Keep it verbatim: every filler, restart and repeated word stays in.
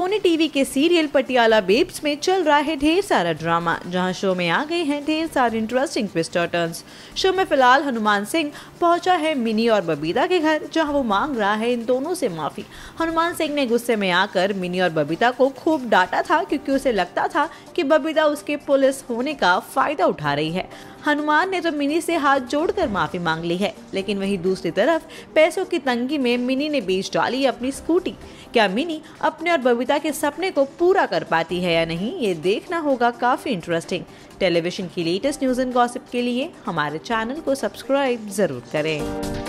Soni TV के serial Patiala babes में चल रहा है ढेर सारा ड्रामा, जहां शो में आ गए हैं ढेर सारे इंटरेस्टिंग ट्विस्ट और टर्न्स। शो में फिलहाल हनुमान सिंह पहुंचा है मिनी और बबीता के घर, जहां वो मांग रहा है इन दोनों से माफ़ी। हनुमान सिंह ने गुस्से में आकर मिनी और बबीता को खूब डांटा था, क्योंकि उसे लगता था कि बबीता उसके पुलिस होने का फ़ायदा उठा रही है। हनुमान ने तो मिनी से हाथ जोड़कर माफ़ी मांग ली है, लेकिन वहीं दूसरी तरफ पैसों की तंगी में मिनी ने बेच डाली अपनी स्कूटी। क्या मिनी अपने और बबीता के सपने को पूरा कर पाती है या नहीं, ये देखना होगा काफ़ी इंटरेस्टिंग। टेलीविज़न की लेटेस्ट न्यूज़ एंड गॉसिप के लिए हमारे चैनल को सब्सक्राइब ज़रूर करें।